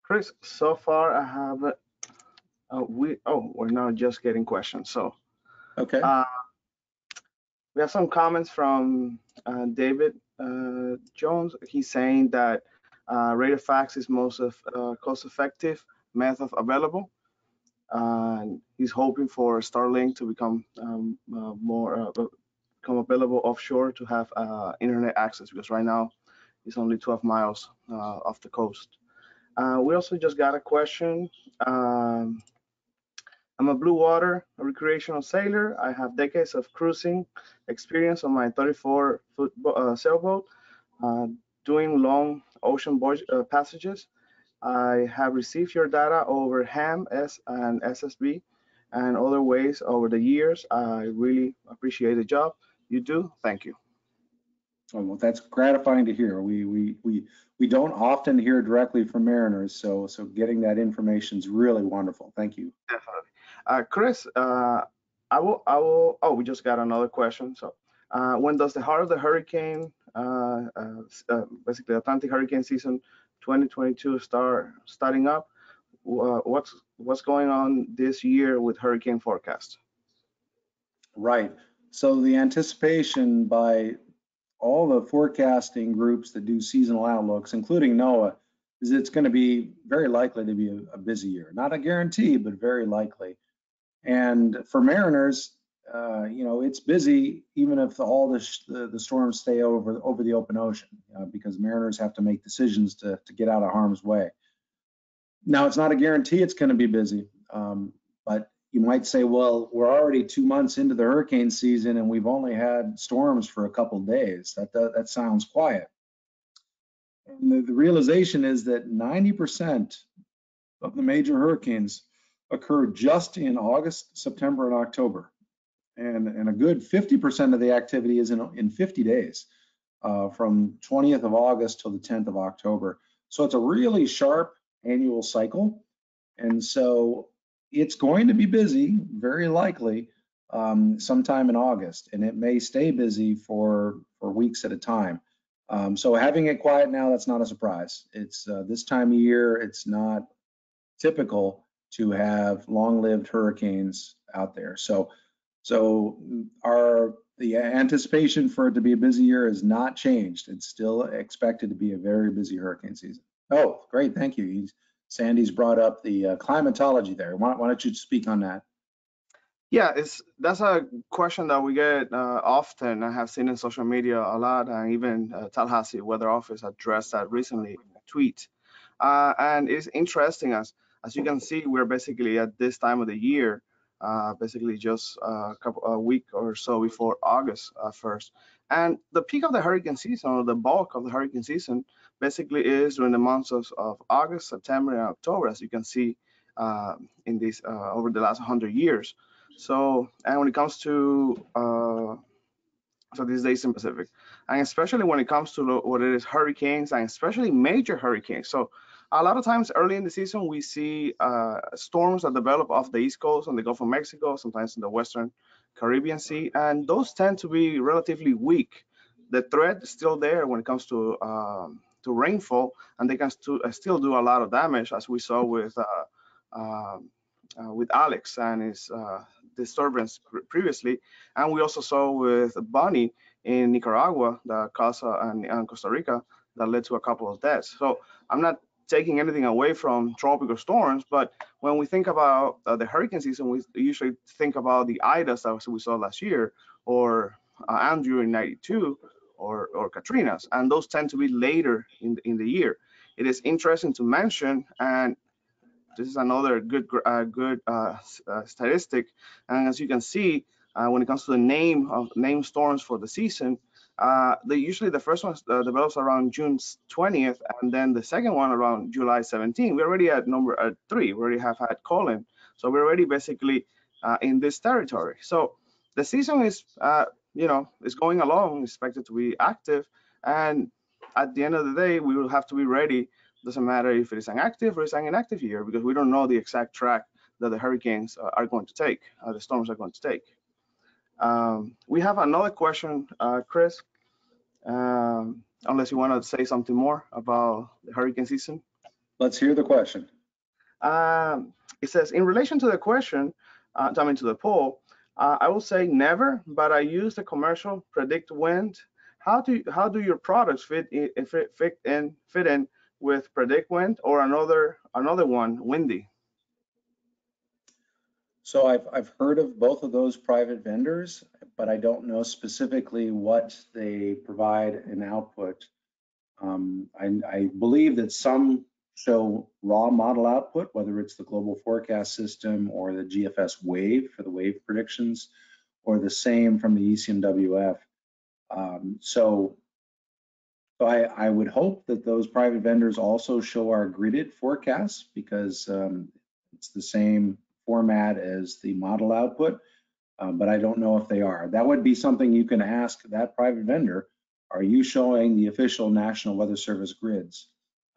Chris, so far I have. We're now just getting questions. So, okay. We have some comments from David Jones. He's saying that radiofax is most of cost-effective method available. And he's hoping for Starlink to become become available offshore to have internet access, because right now it's only 12 miles off the coast. We also just got a question. I'm a blue water recreational sailor. I have decades of cruising experience on my 34-foot sailboat, doing long ocean passages. I have received your data over HAM, S, and SSB and other ways over the years. I really appreciate the job you do. Thank you. Oh, well, that's gratifying to hear. We don't often hear directly from mariners, so getting that information is really wonderful. Thank you. Definitely. Chris, I will. Oh, we just got another question. So, when does the heart of the hurricane, basically Atlantic hurricane season 2022, starting up? What's going on this year with hurricane forecast? Right. So the anticipation by all the forecasting groups that do seasonal outlooks, including NOAA, is it's going to be very likely to be a busy year. Not a guarantee, but very likely. And for mariners, you know, it's busy even if all the storms stay over the open ocean, because mariners have to make decisions to get out of harm's way. Now, it's not a guarantee it's going to be busy, but you might say, well, we're already 2 months into the hurricane season and we've only had storms for a couple of days. That sounds quiet. And the realization is that 90% of the major hurricanes occur just in August, September, and October. And a good 50% of the activity is in 50 days, from 20th of August till the 10th of October. So it's a really sharp annual cycle. And so it's going to be busy, very likely, sometime in August, and it may stay busy for weeks at a time. So having it quiet now, that's not a surprise. It's this time of year, it's not typical to have long-lived hurricanes out there. So the anticipation for it to be a busy year has not changed. It's still expected to be a very busy hurricane season. Oh, great, thank you. Sandy's brought up the climatology there. Why don't you speak on that? Yeah, that's a question that we get often. I have seen in social media a lot, and even Tallahassee Weather Office addressed that recently in a tweet. And it's interesting, as you can see, we're basically at this time of the year, basically just a week or so before August 1st. And the peak of the hurricane season, or the bulk of the hurricane season, basically is during the months of August, September, and October, as you can see in this over the last 100 years. So, and when it comes to these days in Pacific, and especially when it comes to what it is hurricanes, and especially major hurricanes. So, a lot of times early in the season, we see storms that develop off the East Coast and the Gulf of Mexico, sometimes in the Western Caribbean Sea, and those tend to be relatively weak. The threat is still there when it comes to rainfall, and they can still do a lot of damage, as we saw with Alex and his disturbance previously, and we also saw with Bonnie in Nicaragua that caused and Costa Rica that led to a couple of deaths. So I'm not taking anything away from tropical storms, but when we think about the hurricane season, we usually think about the Idas that we saw last year, or Andrew in '92. Or Katrina's, and those tend to be later in the year. It is interesting to mention, and this is another good statistic. And as you can see, when it comes to the name storms for the season, Usually the first one develops around June 20th, and then the second one around July 17th. We're already at number 3. We already have had Colin, so we're already basically in this territory. So the season is, is going along, expected to be active, and at the end of the day, we will have to be ready. Doesn't matter if it is an active or it's an inactive year, because we don't know the exact track that the hurricanes are going to take, the storms are going to take. We have another question, Chris, unless you want to say something more about the hurricane season. Let's hear the question. It says, in relation to the question, to the poll, I will say never, but I use the commercial predict wind. How do your products fit in with predict wind or another one, windy? So I've heard of both of those private vendors, but I don't know specifically what they provide in output. I believe that some show raw model output, whether it's the Global Forecast System or the GFS WAVE for the wave predictions, or the same from the ECMWF. So I would hope that those private vendors also show our gridded forecasts, because it's the same format as the model output, but I don't know if they are. That would be something you can ask that private vendor. Are you showing the official National Weather Service grids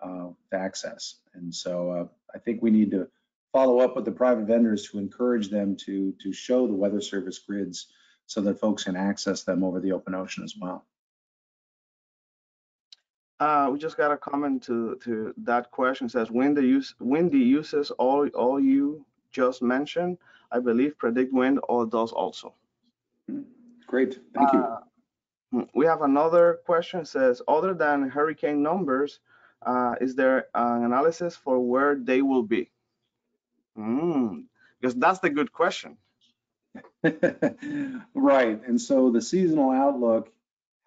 to access? And so I think we need to follow up with the private vendors to encourage them to show the Weather Service grids so that folks can access them over the open ocean as well. We just got a comment to that question. It says, Windy uses all you just mentioned. I believe predict wind or does also. Great, thank you. We have another question. It says, other than hurricane numbers, is there an analysis for where they will be? Because that's the good question. Right, and so the seasonal outlook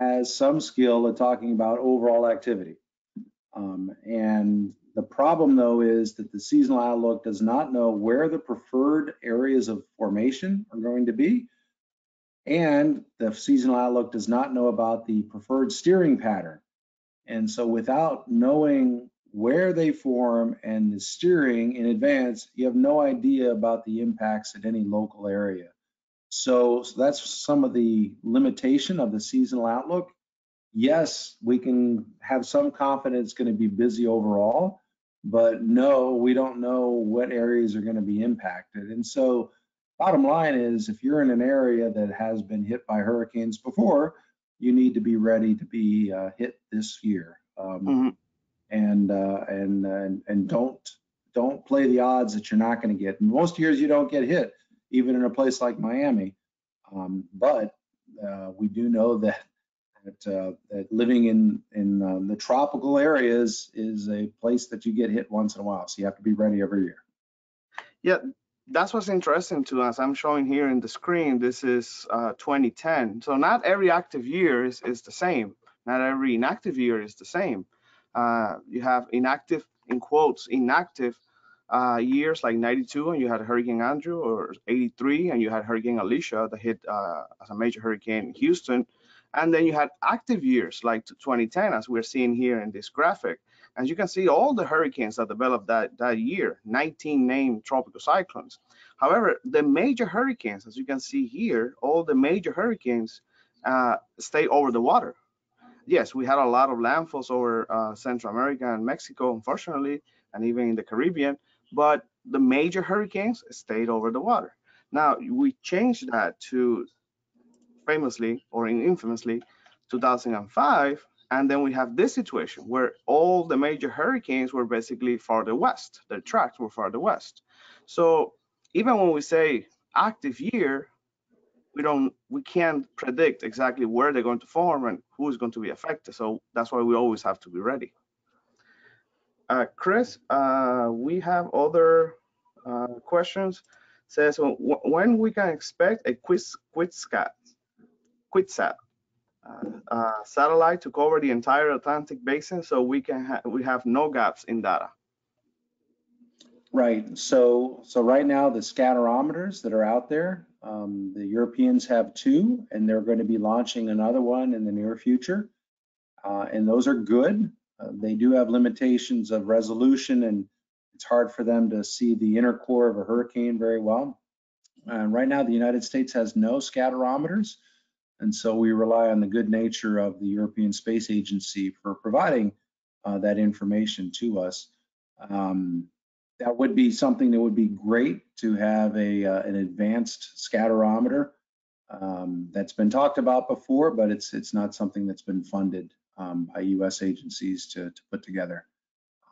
has some skill at talking about overall activity. And the problem, though, is that the seasonal outlook does not know where the preferred areas of formation are going to be, and the seasonal outlook does not know about the preferred steering pattern. And so without knowing where they form and the steering in advance, you have no idea about the impacts at any local area. So that's some of the limitation of the seasonal outlook. Yes, we can have some confidence it's going to be busy overall, but no, we don't know what areas are going to be impacted. And so bottom line is, if you're in an area that has been hit by hurricanes before, you need to be ready to be hit this year. And don't play the odds that you're not going to get. Most years you don't get hit, even in a place like Miami. But we do know that living in the tropical areas is a place that you get hit once in a while. So you have to be ready every year. Yeah, that's what's interesting to us. I'm showing here in the screen, this is 2010. So not every active year is the same. Not every inactive year is the same. You have inactive, in quotes, inactive years like 92, and you had Hurricane Andrew, or 83, and you had Hurricane Alicia that hit as a major hurricane in Houston. And then you had active years like 2010, as we're seeing here in this graphic. As you can see, all the hurricanes that developed that year, 19 named tropical cyclones. However, the major hurricanes, as you can see here, all the major hurricanes stay over the water. Yes, we had a lot of landfalls over Central America and Mexico, unfortunately, and even in the Caribbean, but the major hurricanes stayed over the water. Now, we changed that to famously, or infamously, 2005, and then we have this situation where all the major hurricanes were basically farther west. Their tracks were farther west. So even when we say active year, we can't predict exactly where they're going to form and who is going to be affected. So that's why we always have to be ready. Chris, we have other questions. Says when we can expect a QuickSat satellite to cover the entire Atlantic basin, so we have no gaps in data. Right. So right now the scatterometers that are out there, the Europeans have two, and they're going to be launching another one in the near future. And those are good. They do have limitations of resolution, and it's hard for them to see the inner core of a hurricane very well. Right now, the United States has no scatterometers, and so we rely on the good nature of the European Space Agency for providing that information to us. That would be something that would be great to have an advanced scatterometer. That's been talked about before, but it's not something that's been funded by U.S. agencies to put together.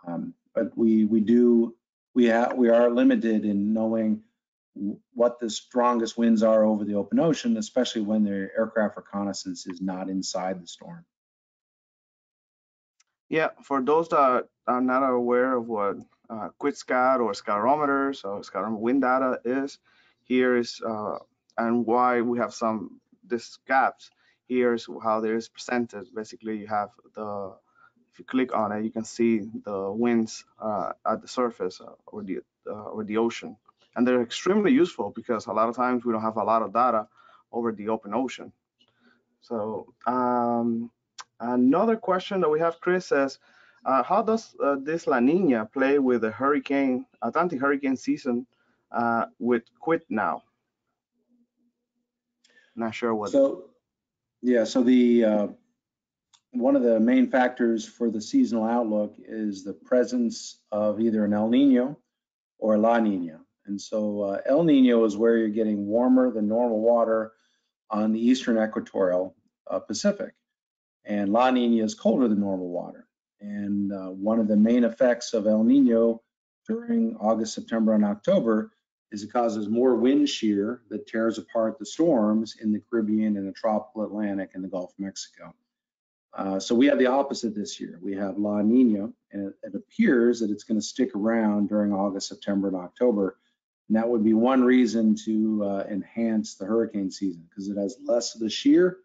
But we are limited in knowing what the strongest winds are over the open ocean, especially when the aircraft reconnaissance is not inside the storm. Yeah, for those that are not aware of what QuickSCAT or scatterometers or scatterometer wind data is, here is and why we have these gaps. Here's how there is percentage. Basically, you have the, if you click on it, you can see the winds at the surface or the ocean. And they're extremely useful because a lot of times we don't have a lot of data over the open ocean. So another question that we have, Chris, says, how does this La Nina play with the hurricane, Atlantic hurricane season with Quit now? Not sure what. So, yeah, so the one of the main factors for the seasonal outlook is the presence of either an El Nino or La Nina. And so El Nino is where you're getting warmer than normal water on the eastern equatorial Pacific. And La Nina is colder than normal water. And one of the main effects of El Nino during August, September, and October is it causes more wind shear that tears apart the storms in the Caribbean and the Tropical Atlantic and the Gulf of Mexico. So we have the opposite this year. We have La Nina, and it appears that it's going to stick around during August, September, and October. And that would be one reason to enhance the hurricane season, because it has less of the shear,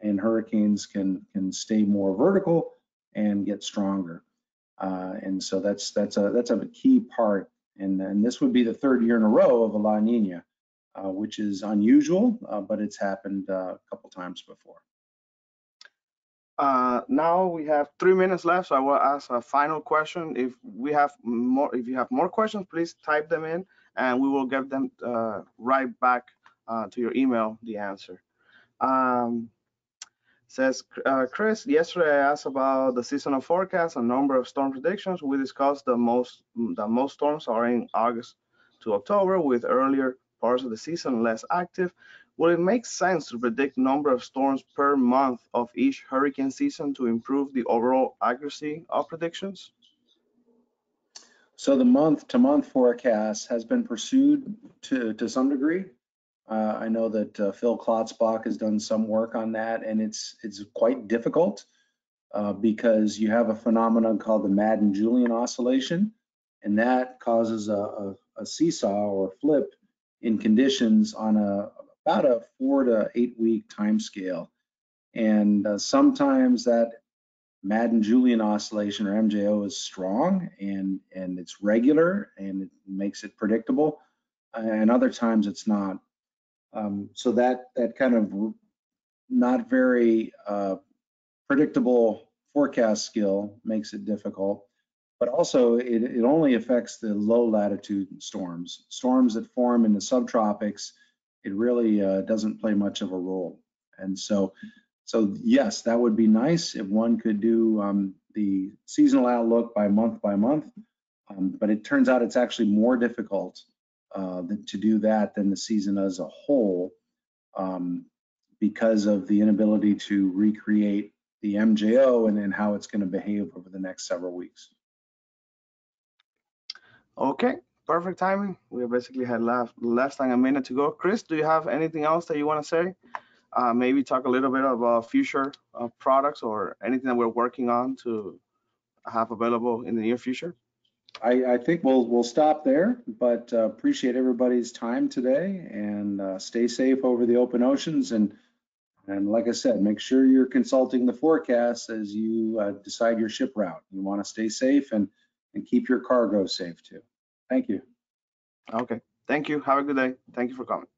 and hurricanes can stay more vertical and get stronger. And so that's a key part. And this would be the third year in a row of a La Nina, which is unusual, but it's happened a couple times before. Now we have 3 minutes left, so I will ask a final question. If you have more questions, please type them in, and we will give them right back to your email the answer. Says Chris, yesterday I asked about the seasonal forecast and number of storm predictions. We discussed that most storms are in August to October, with earlier parts of the season less active. Will it make sense to predict number of storms per month of each hurricane season to improve the overall accuracy of predictions? So the month-to-month forecast has been pursued to some degree. I know that Phil Klotzbach has done some work on that, and it's quite difficult because you have a phenomenon called the Madden-Julian oscillation, and that causes a seesaw or flip in conditions on about a 4 to 8 week time scale. And sometimes that Madden-Julian oscillation, or MJO, is strong and it's regular and it makes it predictable, and other times it's not. So that kind of not very predictable forecast skill makes it difficult, but also it only affects the low latitude storms. Storms that form in the subtropics, it really doesn't play much of a role. And so yes, that would be nice if one could do the seasonal outlook by month, but it turns out it's actually more difficult to do that than the season as a whole, because of the inability to recreate the MJO and then how it's going to behave over the next several weeks. Okay, perfect timing. We basically had less than a minute to go. Chris, do you have anything else that you want to say? Maybe talk a little bit about future products or anything that we're working on to have available in the near future? I think we'll stop there, but appreciate everybody's time today, and stay safe over the open oceans. And like I said, make sure you're consulting the forecast as you decide your ship route. You want to stay safe and keep your cargo safe too. Thank you. Okay. Thank you. Have a good day. Thank you for coming.